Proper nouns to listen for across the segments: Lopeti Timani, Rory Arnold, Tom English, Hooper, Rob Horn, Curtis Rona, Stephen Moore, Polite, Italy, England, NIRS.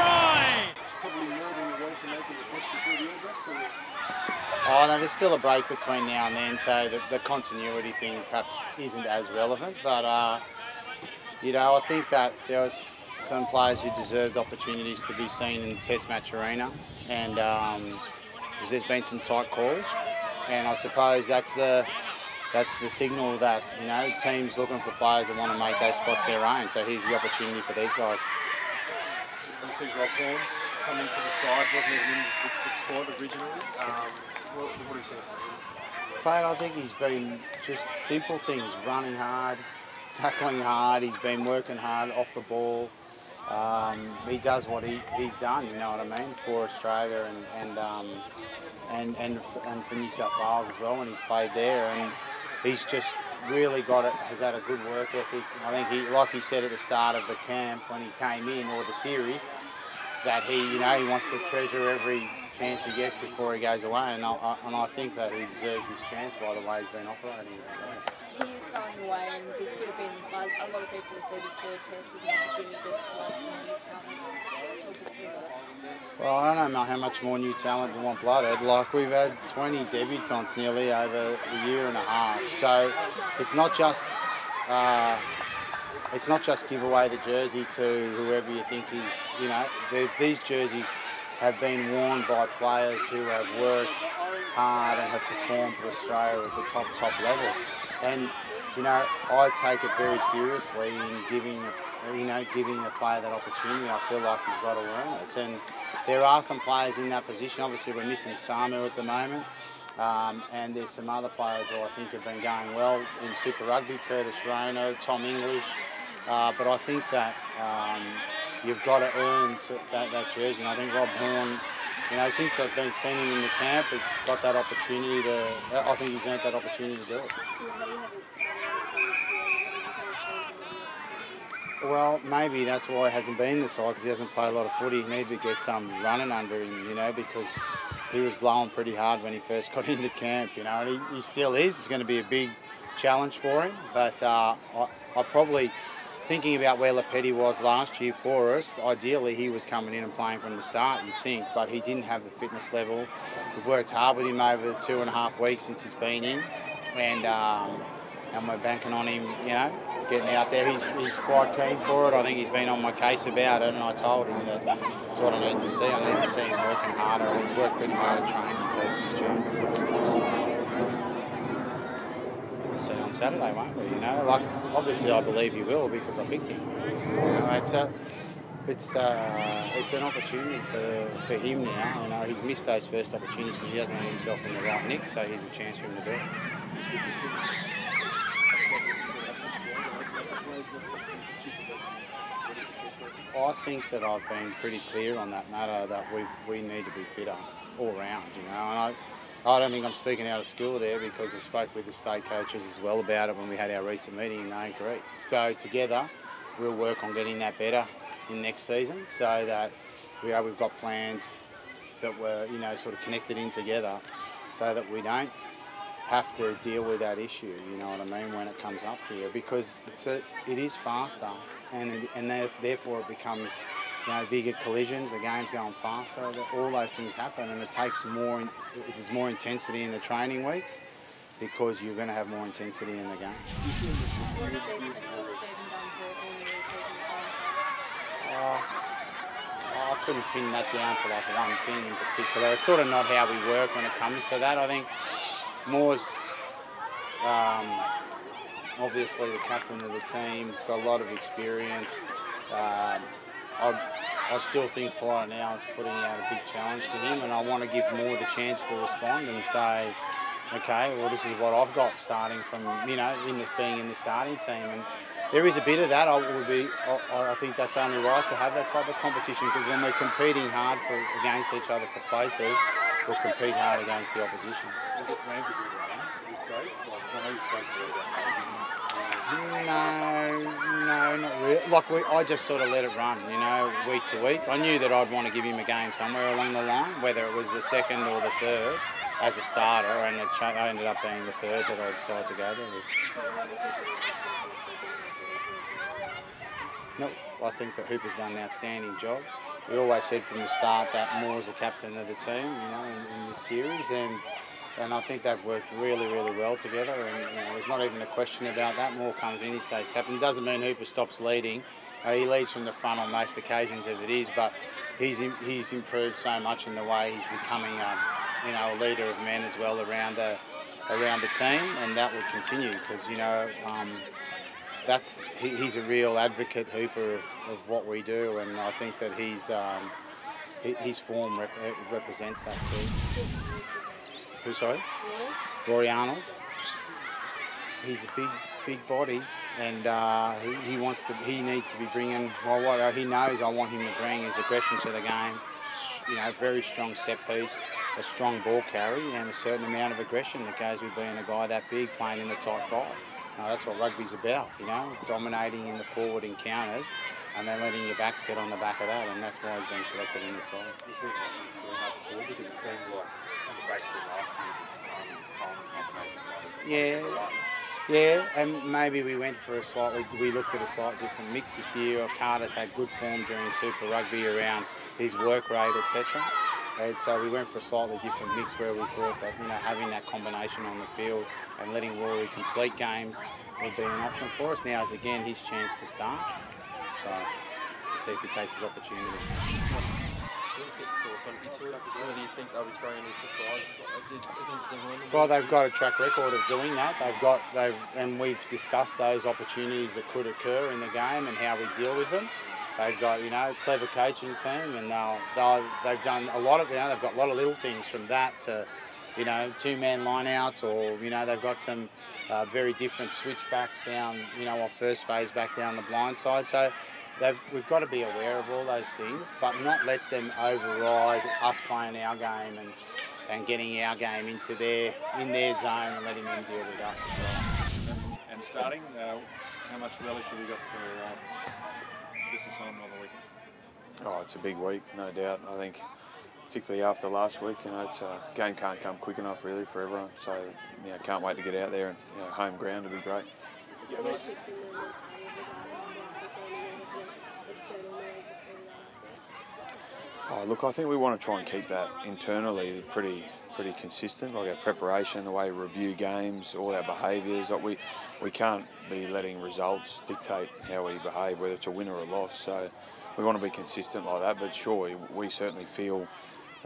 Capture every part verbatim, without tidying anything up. try! Oh, no, there's still a break between now and then, so the, the continuity thing perhaps isn't as relevant. But, uh, you know, I think that there was some players who deserved opportunities to be seen in the Test match arena, and um, there's been some tight calls, and I suppose that's the that's the signal that, you know, teams looking for players that want to make those spots their own. So here's the opportunity for these guys. You see Rob Horn coming to the side, wasn't even in the squad originally. Um, what, what have you seen from him? But I think he's been just simple things, running hard, tackling hard. He's been working hard off the ball. Um, he does what he, he's done, you know what I mean, for Australia and and, um, and and and for New South Wales as well when he's played there. And he's just really got it. He's had a good work ethic. I think he, like he said at the start of the camp when he came in, or the series, that he, you know, he wants to treasure every chance he gets before he goes away. And I, and I think that he deserves his chance by the way he's been operating. He is going away, and this could have been, like, a lot of people have said his third test is an opportunity to find some new talent. Talk us through that. Well, I don't know how much more new talent we want blooded. Like, we've had twenty debutants nearly over a year and a half. So it's not just uh, it's not just give away the jersey to whoever you think is, you know, the, these jerseys have been worn by players who have worked hard and have performed for Australia at the top, top level. And, you know, I take it very seriously in giving, you know, giving a player that opportunity. I feel like he's got to learn it. And there are some players in that position. Obviously, we're missing Samu at the moment. Um, and there's some other players who I think have been going well in Super Rugby, Curtis Rona, Tom English. Uh, but I think that um, you've got to earn to, that, that jersey. And I think Rob Horn, you know, since I've been seeing him in the camp, has got that opportunity to, I think he's earned that opportunity to do it. Well, maybe that's why he hasn't been in the side, because he hasn't played a lot of footy. He needed to get some running under him, you know, because he was blowing pretty hard when he first got into camp, you know, and he, he still is. It's going to be a big challenge for him, but uh, I, I probably, thinking about where Lopeti was last year for us, ideally he was coming in and playing from the start, you'd think, but he didn't have the fitness level. We've worked hard with him over the two and a half weeks since he's been in, and um, and we're banking on him, you know, getting out there. He's, he's quite keen for it. I think he's been on my case about it, and I told him that that's what I need to see. I need to see him working harder. He's worked pretty hard at training, so it's his chance. See on Saturday, won't we? You know, like, obviously I believe you will, because I picked him. You know, it's a, it's a, it's an opportunity for for him now. You know, he's missed those first opportunities because he hasn't had himself in the right nick, so here's a chance for him to do it. I think that I've been pretty clear on that matter, that we we need to be fitter all round. You know, and I. I don't think I'm speaking out of school there, because I spoke with the state coaches as well about it when we had our recent meeting, and they agree. So together we'll work on getting that better in next season, so that we are, we've got plans that were, you know, sort of connected in together, so that we don't have to deal with that issue, you know what I mean, when it comes up here, because it's a, it is faster, and, it, and therefore it becomes, you know, bigger collisions, the game's going faster, all those things happen, and it takes more, there's more intensity in the training weeks, because you're going to have more intensity in the game. What's Stephen done to earn your coaching time? I couldn't pin that down to like one thing in particular. It's sort of not how we work when it comes to that. I think Moore's um, obviously the captain of the team, he's got a lot of experience. Um, I, I still think Polite now is putting out a big challenge to him, and I want to give Moore the chance to respond and say, okay, well, this is what I've got starting from, you know, in the, being in the starting team. And there is a bit of that. I would be, I, I think that's only right to have that type of competition, because when we're competing hard for, against each other for places, we'll compete hard against the opposition. Is it planned to do that at this stage? Like, I know you spoke to that. No, no, not really. Like, we, I just sort of let it run, you know, week to week. I knew that I'd want to give him a game somewhere along the line, whether it was the second or the third as a starter, and it ch I ended up being the third that I decided to go there with. No, I think that Hooper's done an outstanding job. we always said from the start that Moore's the captain of the team, you know, in, in this series, and and I think they've worked really, really well together. And you know, there's not even a question about that. Moore comes in, he stays captain. Doesn't mean Hooper stops leading. Uh, he leads from the front on most occasions as it is, but he's in, he's improved so much in the way he's becoming, um, you know, a leader of men as well around the around the team, and that will continue because you know. Um, That's, he, he's a real advocate, Hooper, of, of what we do, and I think that he's, um, his form rep represents that too. Who, sorry? Rory Arnold. He's a big, big body, and uh, he, he wants to, he needs to be bringing, well, what he knows I want him to bring is aggression to the game, you know, very strong set piece, a strong ball carry, and a certain amount of aggression that goes with being a guy that big playing in the tight five. No, that's what rugby's about, you know, dominating in the forward encounters and then letting your backs get on the back of that, and that's why he's been selected in the side. You think you're doing that before because it seemed like basically last year, um, Coleman Yeah, yeah, and maybe we went for a slightly, we looked at a slightly different mix this year. Carter's had good form during Super Rugby around his work rate, et cetera. And so we went for a slightly different mix where we thought that, you know, having that combination on the field and letting Rory complete games would be an option for us. Now is again his chance to start. So let's see if he takes his opportunity. Let's get thoughts on Italy. Whether do you think they'll be throwing any surprises like they did against England? Well, they've got a track record of doing that. They've got they've and we've discussed those opportunities that could occur in the game and how we deal with them. They've got, you know, clever coaching team, and they'll, they'll, they've done a lot of, you know, they've got a lot of little things from that to, you know, two-man line-outs or, you know, they've got some uh, very different switchbacks down, you know, or first phase back down the blind side. So they've, we've got to be aware of all those things, but not let them override us playing our game and, and getting our game into their, in their zone and letting them deal with us as well. And starting, uh, how much relish have you got for... Uh... This assignment on the weekend? Oh, it's a big week, no doubt. I think, particularly after last week, you know, it's a game can't come quick enough really for everyone. So, you know, can't wait to get out there and you know, home ground would be great. Yeah, nice. Oh, look, I think we want to try and keep that internally pretty, pretty consistent. Like our preparation, the way we review games, all our behaviours. Like we, we can't be letting results dictate how we behave, whether it's a win or a loss. So we want to be consistent like that. But sure, we certainly feel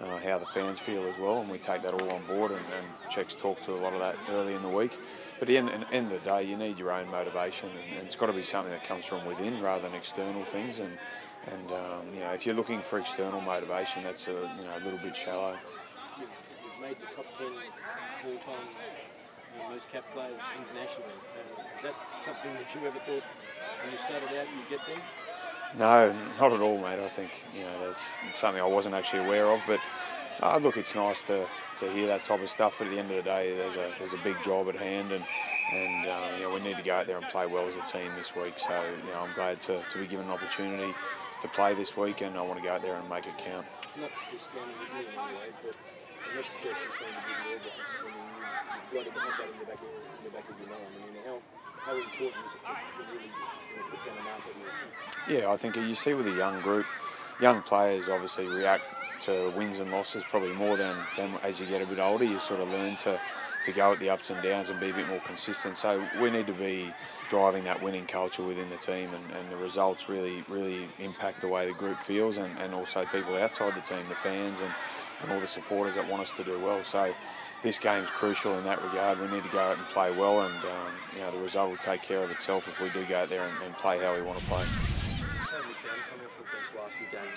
uh, how the fans feel as well, and we take that all on board. And, and Czech's talked to a lot of that early in the week. But at the end, end of the day, you need your own motivation, and, and it's got to be something that comes from within rather than external things. And And um, you know, if you're looking for external motivation, that's a you know a little bit shallow. You've, you've made the top ten all-time you know, most capped players internationally. Uh, is that something that you ever thought when you started out you'd get there? No, not at all, mate. I think you know that's something I wasn't actually aware of. But uh, look, it's nice to to hear that type of stuff. But at the end of the day, there's a there's a big job at hand, and. And uh, you know, we need to go out there and play well as a team this week. So you know, I'm glad to, to be given an opportunity to play this week, and I want to go out there and make it count. Not just going to be in any way, but the next test is going to be the All Blacks. I mean, you've got to have that in the back of, in the back of your mind. I mean, how, how important is it to, to really you know, put down a mark on you? Yeah, I think you see with a young group, young players obviously react to wins and losses probably more than, than as you get a bit older. You sort of learn to to go at the ups and downs and be a bit more consistent. So we need to be driving that winning culture within the team, and, and the results really, really impact the way the group feels, and, and also people outside the team, the fans and, and all the supporters that want us to do well. So this game's crucial in that regard. We need to go out and play well, and um, you know, the result will take care of itself if we do go out there and, and play how we want to play.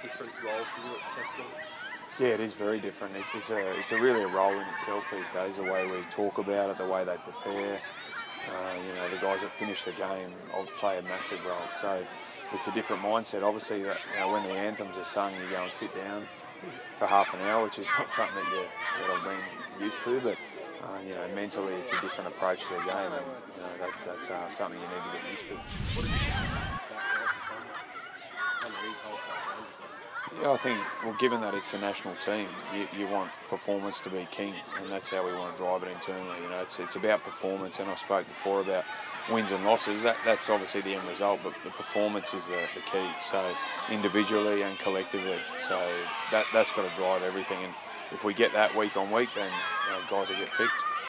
Different role for you at Test level? Yeah, it is very different. It's, it's, a, it's a really a role in itself these days, the way we talk about it, the way they prepare. Uh, you know, the guys that finish the game play a massive role. So it's a different mindset. Obviously, that, you know, when the anthems are sung, you go and sit down for half an hour, which is not something that, you, that I've been used to. But, uh, you know, mentally it's a different approach to the game, and you know, that, that's uh, something you need to get used to. What did you think about that? Yeah, I think, well, given that it's the national team, you, you want performance to be king, and that's how we want to drive it internally. You know, it's, it's about performance, and I spoke before about wins and losses. That, that's obviously the end result, but the performance is the, the key, so individually and collectively. So that, that's got to drive everything, and if we get that week on week, then you know, guys will get picked.